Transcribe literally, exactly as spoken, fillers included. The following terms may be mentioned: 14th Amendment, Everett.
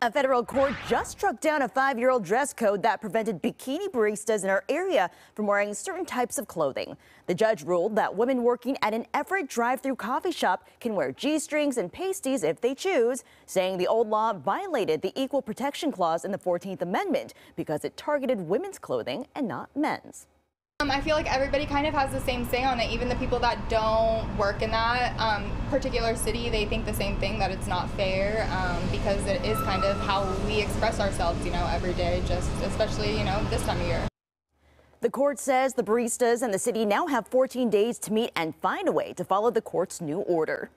A federal court just struck down a five-year-old dress code that prevented bikini baristas in our area from wearing certain types of clothing. The judge ruled that women working at an Everett drive-thru coffee shop can wear G-strings and pasties if they choose, saying the old law violated the Equal Protection Clause in the fourteenth Amendment because it targeted women's clothing and not men's. Um, I feel like everybody kind of has the same say on it, even the people that don't work in that um, particular city. They think the same thing, that it's not fair um, because it is kind of how we express ourselves, you know, every day, just especially, you know, this time of year. The court says the baristas and the city now have fourteen days to meet and find a way to follow the court's new order.